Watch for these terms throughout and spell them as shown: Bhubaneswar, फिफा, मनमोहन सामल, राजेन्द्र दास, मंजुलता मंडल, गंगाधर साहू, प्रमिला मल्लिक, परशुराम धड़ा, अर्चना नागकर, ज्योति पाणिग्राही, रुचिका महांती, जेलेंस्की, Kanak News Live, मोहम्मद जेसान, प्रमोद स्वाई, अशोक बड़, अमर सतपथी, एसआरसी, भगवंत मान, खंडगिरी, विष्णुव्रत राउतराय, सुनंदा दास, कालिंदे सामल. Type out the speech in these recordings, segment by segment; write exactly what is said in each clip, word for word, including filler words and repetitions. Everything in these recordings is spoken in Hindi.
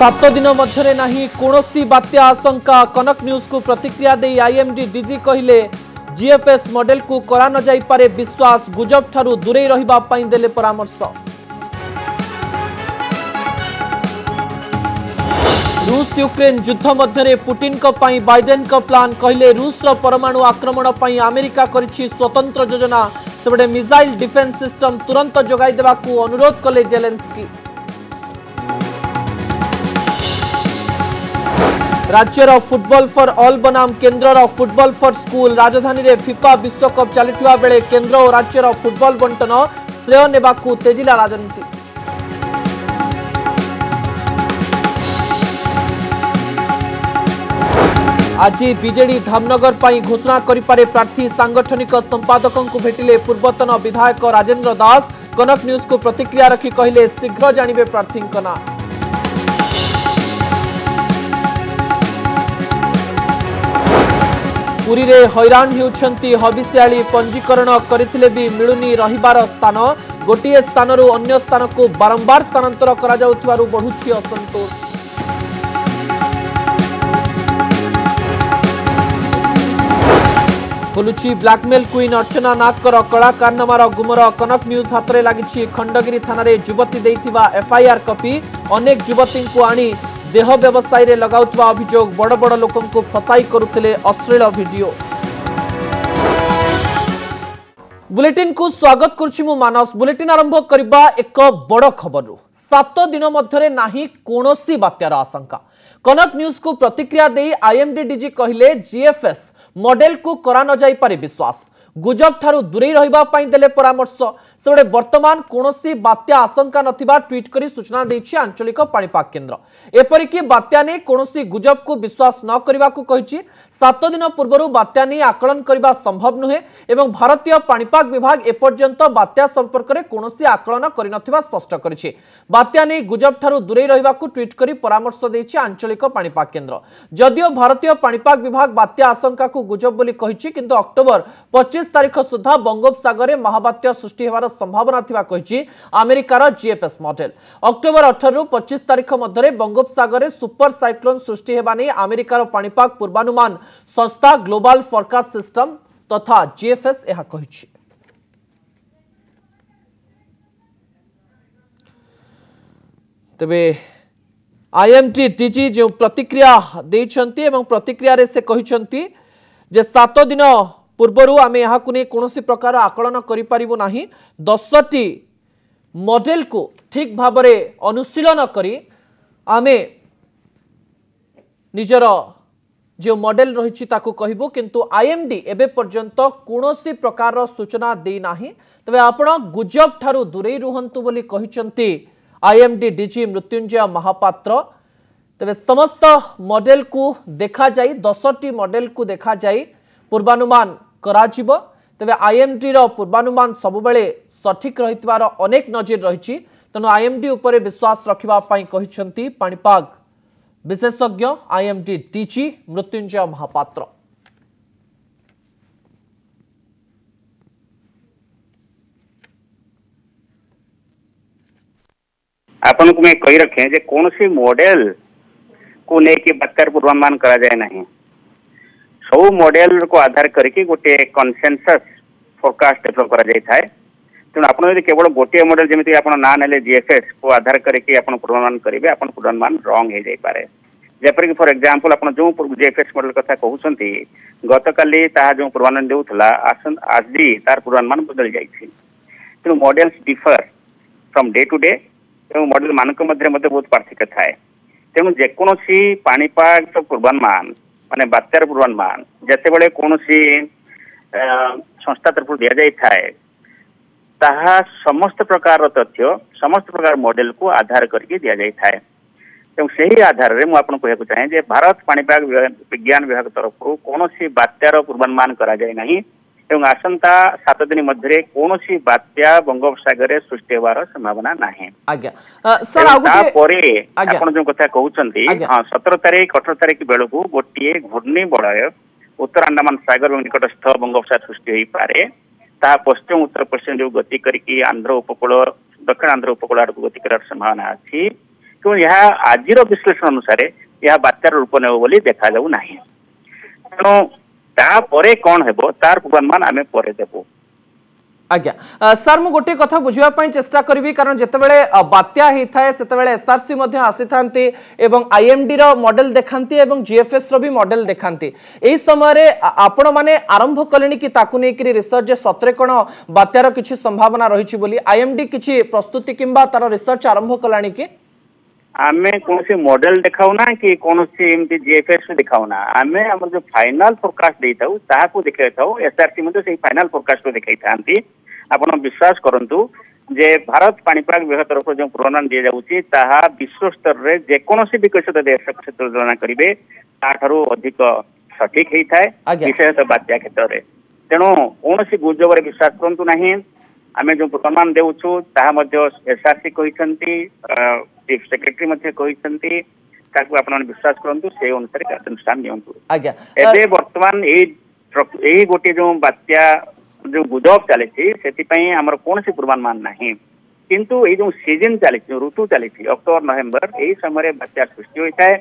सात दिन मध्य नहीं कौनसी बात्या आशंका। कनक न्यूज को प्रतिक्रिया दे आईएमडी डीजी कहिले जीएफएस मॉडल को करा न जाई पारे विश्वास, गुजब ठारू दूरे रहिबा पई देले परामर्श। रूस यूक्रेन युद्ध मध्य पुटिन को पई बाइडेन को प्लान कहिले रूस रो परमाणु आक्रमण पई अमेरिका करिछि स्वतंत्र योजना। सेबडे मिसाइल डिफेंस सिस्टम तुरंत जगाई देबा को अनुरोध कले जेलेंस्की। राज्यर फुटबॉल फॉर ऑल बनाम केन्द्र फुटबॉल फॉर स्कूल। राजधानी रे फिफा विश्वकप चलता बेले केन्द्र और राज्यर फुटबॉल बंटन श्रेय नेबा को तेजिला राजनीति। आज बीजेडी धामनगर पर घोषणा करिपारे प्रार्थी, सांगठनिक संपादक को भेटिले पूर्वतन विधायक राजेन्द्र दास। कनक न्यूज को प्रतिक्रिया रखी कहिले शीघ्र जानिबे प्रार्थी ना। पुरी रे हैरान होउछंती हबिस्याली, पंजीकरण करथिले भी मिलुनी रहिबार स्थान। गोटिए स्थान रु अन्य स्थान को बारंबार स्थानांतर करा जाउथुवारु बढ़ुछि असंतोष। खोलुछि ब्लैकमेल क्वीन अर्चना नागकर कलाकारनामार गुमर। कनक न्यूज हाथ में लगी खंडगिरी थाना रे युवती देइथिबा एफआईआर कॉपी। अनेक युवती को आनी देह व्यवसाय रे लगाउतवा अभियोग, बड़ बड़ लोकों को फसाई करुतिले अश्लील वीडियो। बुलेटिन को स्वागत करुछि मु मानस। बुलेटिन आरंभ करबा एक बड़ खबर। सात दिन मध्य नाही कोनोसी बात्यार आशंका। कनक न्यूज को प्रतिक्रिया दे आईएमडी डीजी कहिले जीएफएस मॉडल को करा न जाई पारे विश्वास, गुजब ठारू दूरे रहिबा पई देले परामर्श। सेबडे वर्तमान कोनोसी बात्या आशंका नथिबा ट्वीट करी सूचना दैछि आंचलिक पाणीपाग केन्द्र। एपरिकि बात्या ने कोनोसी गुजब को विश्वास न करिबा को कहिछि। सात दिन पूर्व बात्या ने आकलन करिबा संभव नुहे एवं भारतीय पाणीपाग विभाग एपर्यंत बात्या संपर्क में कोनोसी आकलन करिनथिबा स्पष्ट करिछि। बात्या ने गुजब ठारू दूरे रहिबा को ट्वीट करी परामर्श दैछि आंचलिक पाणीपाग केन्द्र। जदियो भारतीय पाणीपाग विभाग बात्या आशंका को गुजब बोली कहिछि, किंतु अक्टोबर पच्चीस तारीख सुधा बंगोपसागर में महाबात्या सृष्टि होवार संभावना थिबा कहिछि अमेरिकार जीएफएस मॉडल। अक्टोबर अठारह रु पच्चीस तारीख मध्य बंगोपसागर में सुपर साइक्लोन सृष्टि हेबा नै अमेरिकार पाणीपाग पूर्वानुमान संस्था ग्लोबल फोरकास्ट सिस्टम तथा जीएफएस एहा कहिछि। तबे आईएमडी डीजी जो प्रतिक्रिया दैछंती एवं प्रतिक्रिया रे से कहिछंती जे सात दिन पूर्व आम यहाँ कौन प्रकार आकलन करा दस टी मॉडल को ठीक भाव में अनुशीलन करी आमे निजर जो मॉडल रही कहूँ, किंतु आईएमडी एबे पर्यंत कौन प्रकार सूचना देना। तबे आपण गुजब ठारू दूरे रुहंतु बोली कहिसंती आईएमडी डीजी मृत्युंजय महापात्र। तबे समस्त मॉडल को देखा जाई, दस टी मॉडल को देखा जाई पूर्वानुमान कराजिब। तबे आईएमडी रो पूर्वानुमान सबुबेले सठिक रहितवार अनेक नजर रही, तेणु आईएमडी उपरे विश्वास रखिबा पई कहिसंती पाणीपाग विशेषज्ञ आईएमडी डीजी मृत्युंजय महापात्र। आपन को मैं कहि रखे जे कौन सी मॉडल को लेके बत्तर पूर्वानुमान करा जाए नहीं। सब मॉडल को आधार करके गोटे कनसेनसस फोरकास्ट डेभलप करा जाय थाए। तेणु आपन यदि केवल गोटे मॉडल जमिति आपन ना नेले जीएफएस को आधार करके आपन पूर्वानुमान करिवे, आपन पूर्वानुमान रॉन्ग हे जाय पारे। जेपर कि फॉर एग्जांपल आपन जो जीएफएस मॉडल कथा कहउछंती गतकाली ता जो पूर्वानुमान देउथला आसन आज भी तार पूर्वानुमान बदल जाय छै। तेणु models differ from day to day एवं मॉडल मानक मध्ये मध्ये बहुत पार्थक्य थाए। तेणु जेकोसी पाणीपाग पूर्वानुमान माने बात्यार पूर्वानुमान जितेबाला कौन सी संस्था तरफ दि जाए ताहा समस्त प्रकार तथ्य समस्त प्रकार मॉडल को आधार करके दि जाए। तेणु से ही आधार में मुझे कहना चाहे भारत पाणीपाग विज्ञान विभाग तरफ कौन सी बात्यार पूर्वानुमान कराए नहीं एवं आसंता सात दिन मध्य कौन सी बात्या बंगोपसागर सृष्टि होवार संभावना नहीं। जो कथा कहते हाँ सतर तारीख अठर तारीख बेलू गोटे घूर्णी बलय उत्तर अंडमान सागर और निकटस्थ बंगोपसागर सृष्टि पारे। पश्चिम उत्तर पश्चिम जो गति करके आंध्र उपकूल दक्षिण आंध्र उपकूल आड़ गति कर संभावना अच्छी। तेणु यह आज विश्लेषण अनुसार यह बात्यार रूप ने बोली देखा जाऊ ना। तेणु तापर कौन हेबो तार पूर्वानुमान आमे परे देबो। आज्ञा सर मु गोटे कथा बुझापी चेष्टा करी कारण जितेबाला बात्या होता है से एसआरसी आसी था आईएमडी मॉडल देखाती जीएफएस रो भी मॉडल देखाती यही समय आपण मैंने आरंभ कले कि नहीं रिसर्च सतरे कौन बात्यार किसी संभावना रही आईएमडी किसी प्रस्तुति किंबा तार रिसर्च आरंभ कला कि आम कौन मॉडल देखाऊना कि कौन जीएफएस देखाऊना आम आम जो फाइनाल फोरकास्ट देता देखा था एसआरसी फाइनाल फोरकास्ट देखा था आप विश्वास करूँ जे भारत पाणीपाग विभाग तरफ जो पूर्वानुमान दी जाऊँगी ताहा विश्व स्तर में जेकोसी विकसित देश क्षेत्र तुलना करेंगे ताठू अधिक सठिक होता है विशेषतः बात्या क्षेत्र में। तेणु कौन गुजब विश्वास करूँ ना आम जो पूर्वानुमान देचु एसआरसी चीफ सेक्रेटरी विश्वास करंतु से अनुसार कार्यानुष्ठान नियंतु। वर्तमान यही गोटे जो बात्या जो गुजब चली आमर कौन पूर्वानुमान नहीं किंतु ये जो सीजन चली ऋतु चली अक्टोबर नवेम्बर यही समय बात्या सृष्टि होता है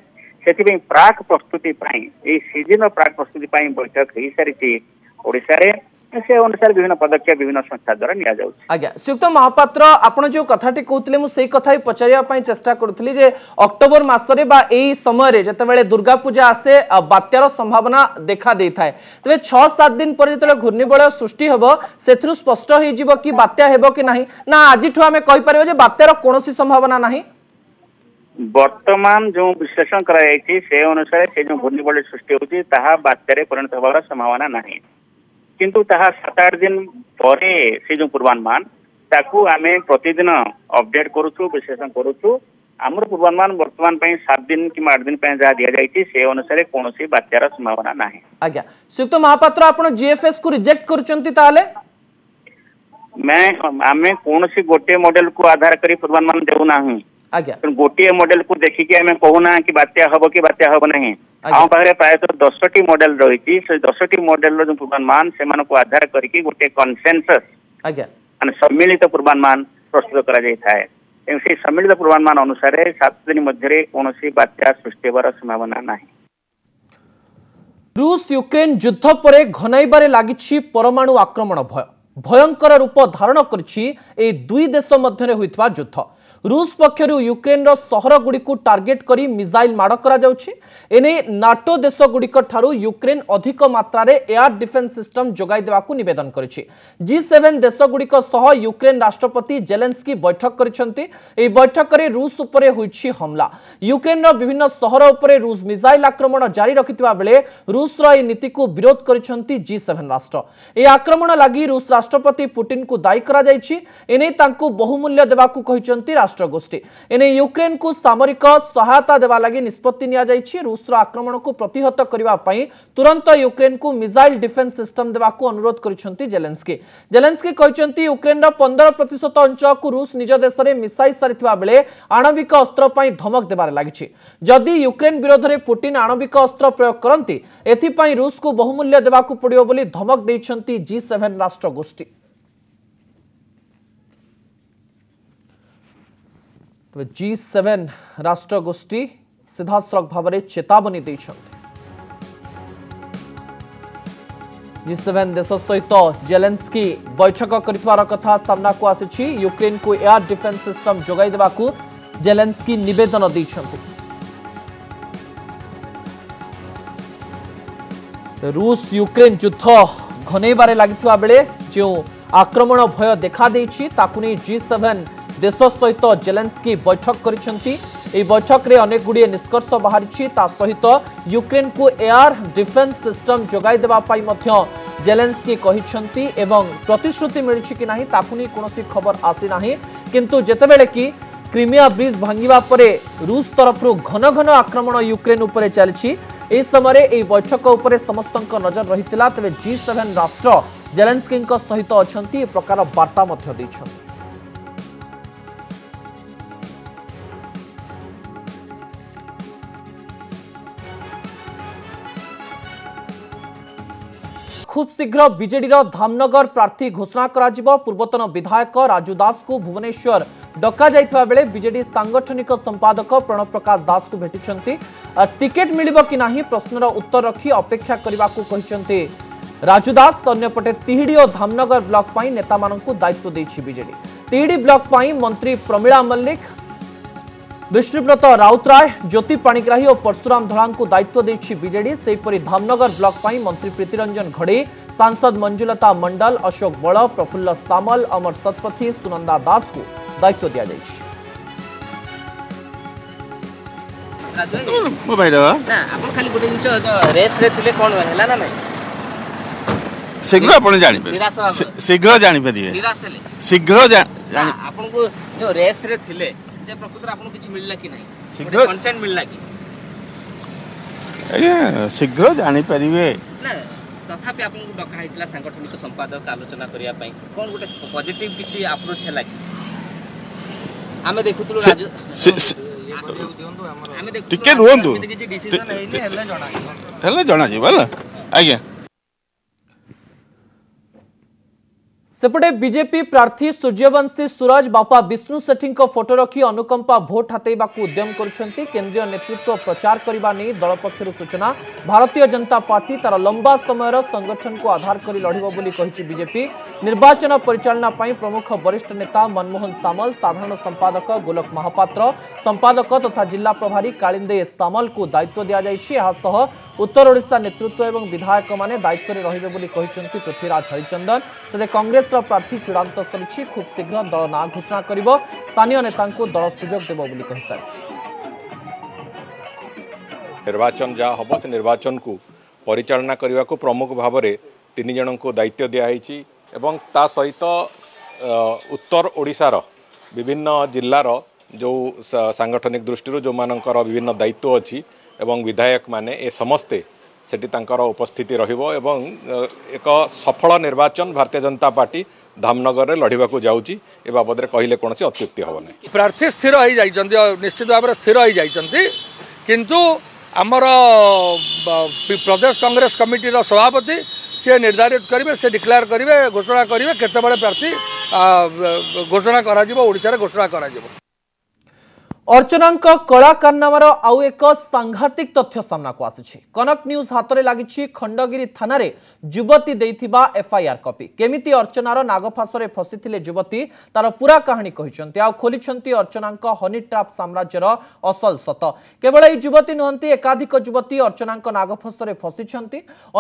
से प्राक प्रस्तुति सीजन प्राक प्रस्तुति बैठक हो सारी ओडिशा रे से अनुसार विभिन्न पदक्षेप विभिन्न संस्था द्वारा निया जाउछ। आज्ञा सुक्त महापात्र आपण जो कथाटी कहते मुझे से कथा पचारिया पई चेष्टा करूथली जे अक्टोबर मासरे बा एई समय रे जतबेले दुर्गा पूजा आसे बात्यार संभावना देखा देथाय तबे छह सात दिन पर जतबेले घूर्णिबलय सृष्टि हेबो सेथरु स्पष्ट होई जिवो कि बात्या हेबो कि नाही ना आजिठो आमे कहि परबो जे बात्यार कोनोसी संभावना नाही। वर्तमान जो विश्लेषण कराय छी से अनुसार से जो घूर्णिबलय सृष्टि होची ताहा बात्यारे परिणत होबार संभावना नाही किंतु ताहा सात आठ दिन पर से जो पूर्वानुमान ताकू आमे प्रतिदिन अपडेट करूँ विश्लेषण करूँ आम पूर्वानुमान वर्तमान पर सात दिन कि आठ दिन जहाँ दि जाए से अनुसार कौन बात्यार संभावना ना। आज्ञा श्रीयुक्त महापात्र आप जीएफएस को रिजेक्ट कर आम कौन गोटे मॉडल को आधार कर पूर्वानुमान देना गोटे मॉडल को देखिकी आम कहूना कि बात्या हम कि बात्या हम ना आम पाखे प्रायतः दस टी मॉडल रही दस टी मॉडल रो पूर्वानुमान से आधार करके गोटे कनसेनसस मान सम्मिलित पूर्वानुमान प्रस्तुत कर सम्मिलित पूर्वानुमान अनुसार सात दिन मध्य कौन बात्या सृष्टि होवार संभावना नहीं। रूस यूक्रेन युद्ध पर घनाइबारे लागिछि परमाणु आक्रमण भय भयंकर रूप धारण करिछि ए दुई देश मध्यरे होइतबा युद्ध रूस पक्षर यूक्रेन सहर गुड़िक टार्गेट करी मिसाइल माड़ करा जाउछि एने नाटो देश गुड़िक ठारू यूक्रेन अधिक मात्रा एयर डिफेन्स सिस्टम जोगाई देबाकु निवेदन करिछि। जी सेवेन देश गुड़िक सह यूक्रेन राष्ट्रपति जेलेंस्की बैठक करिछन्ति ए बैठक रे रूस उपरे होइछि हमला यूक्रेन विभिन्न सहर उपरे रूस मिसाइल आक्रमण जारी रखिथिबा बेले रूस रो ए नीति को विरोध करिछन्ति जी सेवेन राष्ट्र ए आक्रमण लागि रूस राष्ट्रपति पुटिन को दायी करा जाइछि एने तांकु बहुमूल्य देबाकु कहिछन्ति राष्ट्रगोष्ठी एने यूक्रेन को सामरिक सहायता देवा लगी निष्पत्ति निया जाइछि रूस आक्रमण को प्रतिहत करबा पई तुरंत यूक्रेन को मिसाइल डिफेन्स सिस्टम देवाकु अनुरोध करिसंती जेलेंस्की। जेलेंस्की कहिसंती यूक्रेन रो पंद्रह प्रतिशत अंचल को रूस निज देश रे मिसाइल सारिथिबा बेले आणविक अस्त्र पई धमक देबार लागिछि जदि यूक्रेन विरोध रे पुटिन आणविक अस्त्र प्रयोग करंती एथि पई रूस को बहुमूल्य देवाकु पड़ियो बोली धमक दैछंती जी सेवन राष्ट्रगोष्ठी। तो जी सेवेन राष्ट्रगोष्ठी सीधासख भाव में चेतावनी जी सेवेन देश सहित जेलेंस्की बैठक कर कथा सामना को आसी यूक्रेन को एयर डिफेन्स सिस्टम जोगाई देवाकू जेलेंस्की निवेदन देइछन्ति। रूस यूक्रेन युद्ध घनेबारे लागिथिबा बेले जो आक्रमण भय देखा देइछि ताकु नै जी सेवेन देश सहित जेलेंस्की बैठक करिसंती ए बैठक रे अनेक गुड़िए निष्कर्ष बाहरी ता सहित यूक्रेन को एयर डिफेन्स सिस्टम जोगाई देबा पई मध्य जेलेंस्की कहिसंती एवं प्रतिश्रुति मिलछि कि नाही ताकुनी कोनोसी खबर आसी नाही किंतु जेतेबेले कि क्रीमिया ब्रिज भांगिबा परे रूस तरफरु घन घन आक्रमण यूक्रेन उपरे चलछि ए समय ए बैठक उपरे समस्तक नजर रहितला तबे जी सेवेन राष्ट्र जेलेंस्की सहित अछंती ए प्रकार वार्ता मध्य दैछंती। खूब शीघ्र बीजेडी धामनगर प्रार्थी घोषणा करा। पूर्वतन विधायक राजू दास को भुवनेश्वर डका जाइथिबा बेले बीजेडी सांगठनिक संपादक प्रणव प्रकाश दास को भेटिछंती। टिकेट मिलिबो कि नाही प्रश्नर उत्तर रखी अपेक्षा करिबा को कहिछंती राजू दास। अन्यपटे तिहिडी और धामनगर ब्लॉक पाई नेता मानकु दायित्व दैछि बीजेडी। तिहिडी ब्लॉक पाई मंत्री प्रमिला मल्लिक, विष्णुव्रत राउतराय, ज्योति पाणिग्राही और परशुराम धड़ा को दायित्व देछि बीजेडी। सेपरि धामनगर ब्लॉक पाई मंत्री प्रीतिरंजन घड़े, सांसद मंजुलता मंडल, अशोक बड़, प्रफुल्ल सामल, अमर सतपथी, सुनंदा दास को दायित्व दिया जाइछि। शीघ्र जानी परिवे ना तथापि आपन को डका हितला सांगठनिक संपादक आलोचना करिया पई कोन गोटे पॉजिटिव किछि अप्रोच हैला कि आमे देखुतलु राजू आमे देखु टिके रोंदु किछि डिसीजन हैनी हैला जणा हैला जणा जी वाला आज्ञा। सेपटे बीजेपी प्रार्थी सूर्यवंशी सूरज बापा विष्णु सेठी फोटो रखी अनुकंपा भोट हतैबा को उद्यम करुछंती। केंद्रीय नेतृत्व प्रचार करबा नै दल पक्षरु सूचना। भारतीय जनता पार्टी तार लंबा समयर संगठन को आधार करी लढिबो बोली कहिछि बीजेपी। निर्वाचन परिचालना पई प्रमुख वरिष्ठ नेता मनमोहन सामल, साधारण संपादक गोलक महापात्र, संपादक तथा जिला प्रभारी कालिंदे सामल को दायित्व दिया जाइछि। उत्तर ओडिशा नेतृत्व एवं विधायक माने दायित्व रे रहिबे बोली कहिछंती पृथ्वीराज हरिचंदन। से कांग्रेस प्रार्थी चूड़ांत सरी खूब शीघ्र दल ना घोषणा करिब, स्थानीय नेता को दल सुजोग देब बोली कहि सारछि। निर्वाचन जा हबो से निर्वाचन को परिचालना करिवा को प्रमुख भाव में तीन जन को दायित्व दिया हैछि एवं ता सहित उत्तर ओडिशा रो विभिन्न जिल्ला रो जो सांगठनिक दृष्टि जो मानकर विभिन्न दायित्व अछि एवं विधायक माने ए समस्ते सेठी तांकर उपस्थिति रहिबो एवं एक सफल निर्वाचन भारतीय जनता पार्टी धामनगर में लड़िबा को जाउची। ए बाबद रे कहिले कोनोसी अत्युक्ति होबने। प्रार्थी स्थिर होई जाइछन्ती, निश्चित भाव स्थिर होई जाइछन्ती, किंतु आमर प्रदेश कांग्रेस कमिटी रो सभापति से निर्धारित करेंगे, से डिक्लेयर करेंगे, घोषणा करेंगे केतबळे प्रार्थी घोषणा करा जिवो, ओडिसा रे घोषणा करा जिवो। अर्चनांक कला कारनामार आउ एक सांघातिक तथ्य सामना को आसी। कनक न्यूज हाथ में लगी खंडगिरी थाना युवती देथिबा एफआईआर कॉपी। केमिति अर्चनार नागफासरे फसी युवती तार पूरा कहानी कहिसेंती। आ खोलिसेंती अर्चनांक हनी ट्राप साम्राज्यर असल सत। केवल ये युवती नुहंती, एकाधिक युवती अर्चनांक नागफासरे फसी।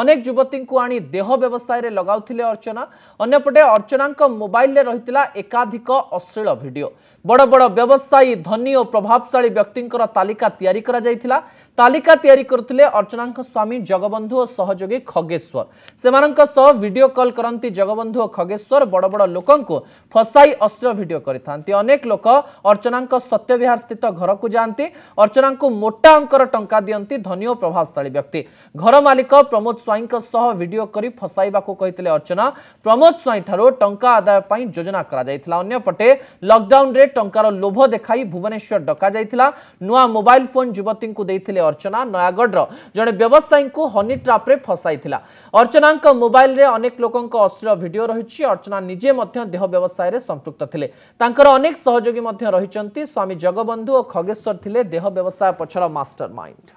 अनेक युवती को आनी देह व्यवसाय लगाउथिले अर्चना। अन्यपटे अर्चनांक मोबाइल रे रहितला एकाधिक अश्लील भिडियो। बड़ बड़ व्यवसायी, धनी और प्रभावशाली व्यक्तिंकर तालिका तैयारी करा जायथिला। तालिका तैयारी करथिले अर्चनांक स्वामी जगबंधु और सहयोगी खगेश्वर। सेमानंक सह वीडियो कॉल करंती जगबंधु और खगेश्वर। बड़ बड़ लोकंकु फसाई अश्लील वीडियो करिथांती। अनेक लोक अर्चनांक सत्यविहार स्थित घर को जांती। अर्चनांक मोटा अंकर टंका दियंती धनी और प्रभावशाली व्यक्ति। घर मालिक प्रमोद स्वाईंक सह वीडियो करी फसाइबाको कहिथिले अर्चना। प्रमोद स्वाई ठारो टंका आदाय पई योजना करा जायथिला। अन्यपटे लॉकडाउन रे टंकार लोभ देखाई भुवनेश्वर डका जायथिला। नुआ मोबाइल फोन युवती को देथिले अर्चना। नयागढ़ जड़े व्यवसायी को हनी ट्राप रे फसाई थिला। अर्चना मोबाइल रे अनेक लोकों को अश्लील वीडियो रही। अर्चना निजे मध्य देह व्यवसाय रे संपृक्त थिले। तांकर अनेक सहयोगी मध्य रहिचंती। स्वामी जगबंधु और खगेश्वर थिले देह व्यवसाय पछर मास्टरमाइंड।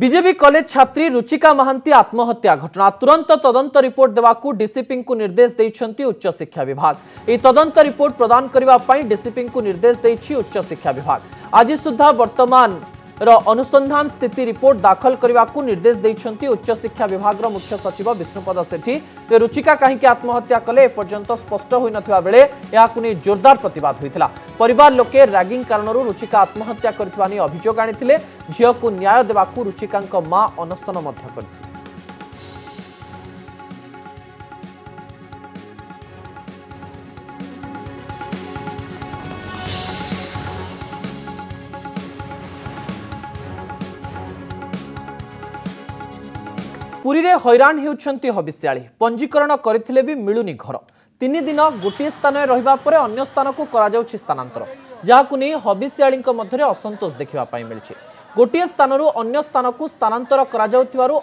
बीजेपी कॉलेज छात्री रुचिका महांती आत्महत्या घटना तुरंत तदंत रिपोर्ट देवाकू डीसीपी को निर्देश देइछंती उच्च शिक्षा विभाग। ए तदंत रिपोर्ट प्रदान करिवा पई डीसीपी को निर्देश देइछि उच्च शिक्षा विभाग। आज सुधा वर्तमान रो अनुसंधान स्थिति रिपोर्ट दाखल करने निर्देश देइछंती उच्च शिक्षा विभाग मुख्य सचिव विष्णुपद सेठी। रुचिका कहीं आत्महत्या कले एपर्यंत स्पष्ट होई नथिबा बेले याकुने जोरदार प्रतिवाद होइतिला। परिवार लोके रैगिंग कारणरू रुचिका आत्महत्या करथिबा नै अभियोग आनिथिले। झियो को न्याय देबाकू रुचिकांक मां अनशन मध्य करथि। पुरी रे हैरान हेउछंती हबिष्याली। पंजीकरण करथिले भी मिलुनी घर। तीन दिन गोटे स्थान रहिबा परे अन्य स्थान को करा जाउछि स्थानांतर। जहाकुनी हबिष्यालींक मध्यरे असंतोष देखिबा पाई मिलछि। गोटे स्थानू अन्य स्थान को स्थानांतर कर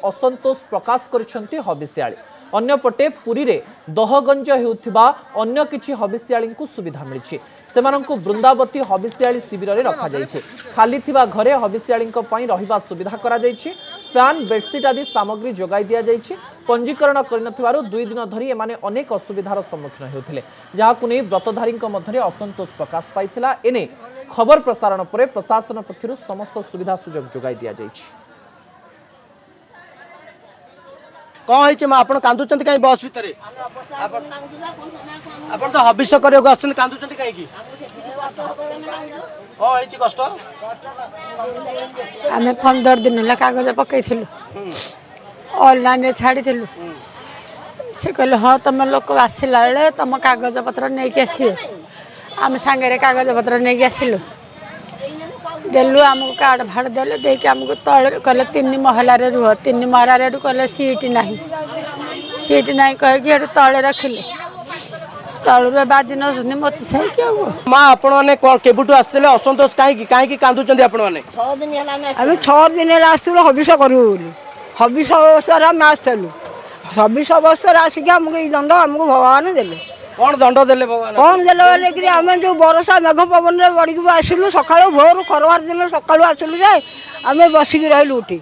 असंतोष प्रकाश कर हविष्याली। अन्यपटे पुरी रे दहगंज होउथिबा अन्य किछि हविष्याली को सुविधा मिली। सेमानंकु वृंदावती हविष्याली शिविर में रखा जाइए। खाली थिबा घरे हविष्याली रहिबा सुविधा करा जाइए। फैन बेडसीट आदि सामग्री जोगाई दिया जाइए। पंजीकरण कर दुई दिन धरी एमाने अनेक असुविधार सम्मुखीन होउथिले, जहाकु नै व्रतधारी मध्य असंतोष प्रकाश पाइथिला। एने खबर प्रसारण पर प्रशासन पक्षरु समस्त सुविधा सुजोग जोगाई दिया जाइए। कौन है माँ आप कांदुचंती कहीं बस भितर आप तो हबिष करें कांदुचंती कहीं कौन है कष्ट आम पंदर दिन है कागज पकड़ अनल छाड़ी से कहले हाँ तुम लोक आसला बेले तुम कागज पत्र नहीं आसिए। आम सांगे कागज पत्र नहीं आसलु देलु आमको कार्ड भाड़ देले दे आमको तल कह तीन महल रुह तीन महल कहले सीट ना सीट ना कह तले रखिले तलू बाजी न सुनी मत सही माँ आप केवटू आसते असंतोष कहीं कहीं कांदुचंदी आप छदिन आसलु हबिष करू हबिष अवसर आम आसलु हबिष अवसर आसिक आमको ये दंड आमको भगवान देले कौन दंड देले भगवान कौन देले वाले कि आम जो बरसा मेघ पवन बड़ी आसलु सका भोर खरवार दिन सका आसलु जाए आम बसिक रही उठी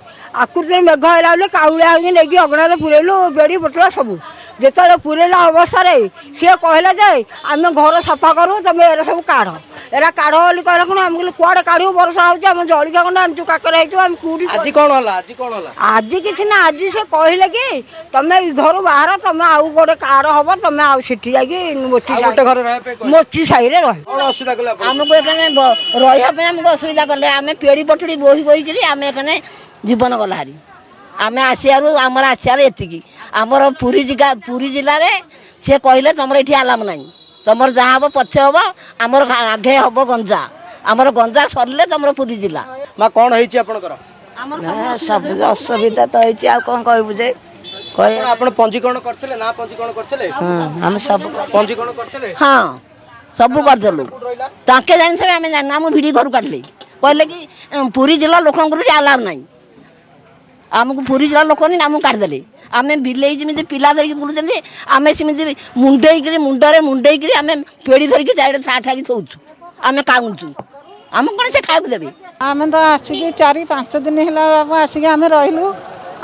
आकृति मेघ है बोले काउला नहीं अगणारे पुरेलु बेड़ी बोटला सबू जिते पुरेला अवसर सी कहला जाए आम घर सफा करूँ तुम एरा सब काढ़ एरा काढ़ बोली कहला कौन आम कड़े काढ़ू बरसा हो जलिका खंड आम काकर आज कौन आज कौन आज किसी ना आज से कहले कि तुम घर बाहर तुम आउ गोटे काढ़ हम तुम आठ मोची साई आमको रहा असुविधा कले आम पेड़ी पटड़ी बोही बोही आम एखने जीवन गला हारी आम आसार आमर आसार एति आमर पूरी जिला पूरी जिले में सी कहले तुम ये आलाम ना तुम जहाँ हम पछे हम आमर आगे हम गंजा आमर गंजा सरले तुम पूरी जिला माँ कौन हो सब असुविधा तो हो कौन कहबूजे पंजीकरण करथिले ना पंजीकरण करथिले हम सब पंजीकरण करथिले हां सब करथलु ताके जानि से हम जानि हम भिडी घर काटले कहले कि पूरी जिला लोकन गुरु अलाउ नाही हमकु पूरी जिला लोकन नाम काट देले आमे बिलेई जिमे पिला धरि के बुलुचंदी आमे सिमे मुंडेई करी मुंडरे मुंडेई करी आमे पेडी धरि के साइड साठ आगी सोउचु आमे काउंचु हम कोन से खायकु देबे आमे तो आछि के चार पांच दिन हला बाबा आछि के आमे रहिलु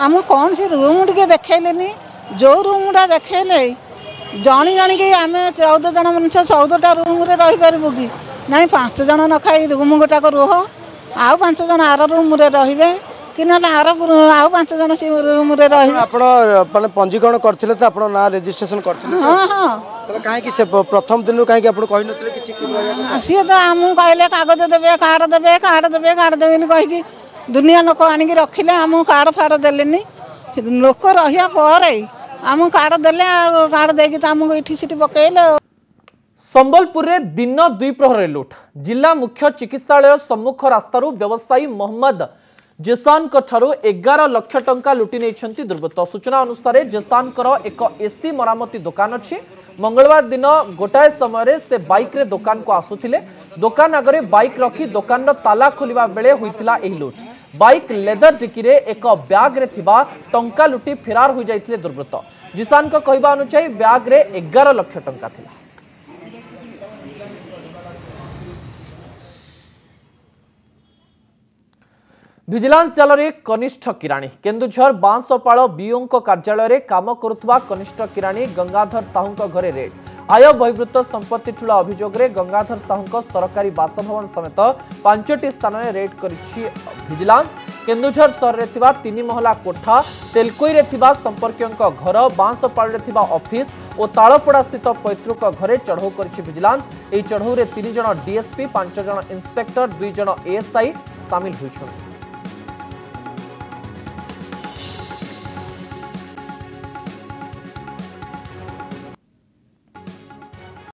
आम कौन से रूम टे देखनी जो रूम गुटा देखले जणी जणिक आम चौद जन मनुष्य चौदटा रूम रहीपरबू कि ना पाँच जन न खाई रूम गुटाक रुह आउ पाँच जन आर रूम रे कि ना आर आउ पाँच जन से रूम रे पंजीकरण करथिले त आपन ना रजिस्ट्रेशन करथिले हां हां त काहे कि से प्रथम दिन काहे कि आपन कहि नथिले कि से त हम कहले कागज देबे कार्ड देबे कार्ड देबे कार्ड देबे कहि कि दुनिया लोक आनिक रखिले आम कार्ड फाड़ देलेनी लोक रहिया पर आम कार्ड देले कार्ड देकी आमको इठी सिटी पकेले। संबलपुर रे दिन दुई प्रहर लुट जिला मुख्य चिकित्सालय सम्मुख रास्तारू व्यवसायी मोहम्मद जेसान ठू एगार लक्ष टंका लुटि नहीं दुर्बृत्त। सूचना अनुसार जेसान एक एसी मरामती दुकान अच्छी। मंगलवार दिन गोटाए समय से बाइक रे दुकान को आसुले। दुकान आगे बाइक रखी दुकान ताला खोलवा बेले होता यह लुट। बाइक लेदर डिकी रे एक ब्याग रे थिबा टंका लुटि फेरार हो जाते दुर्बृत्त। जिसान को कहवा अनुसार ब्याग रे एगार लक्ष टंका थिला। भिजिलांस जालरे कनिष्ठ किराणी केन्दुझर बांसपाल बीओं कार्यालय काम करुवा कनिष्ठ किराणी गंगाधर साहू घरे रेड। आय बहिर्भूत संपत्ति ठूला अभियोग में गंगाधर साहू सरकारी बासभवन समेत पांच स्थान में रेड करिछि भिजिलांस। केन्दुझर सहर में थिबा तीन महला कोठा तेलकोई रे थिबा संपर्कियों घर बांसपाल रे थिबा ऑफिस और तालपड़ा स्थित पैतृक घरे चढ़ऊ करिछि भिजिलांस। यह चढ़ऊ में तीन जन डीएसपी पांच जन इंस्पेक्टर दुई जन एएसआई सामिल होइछन।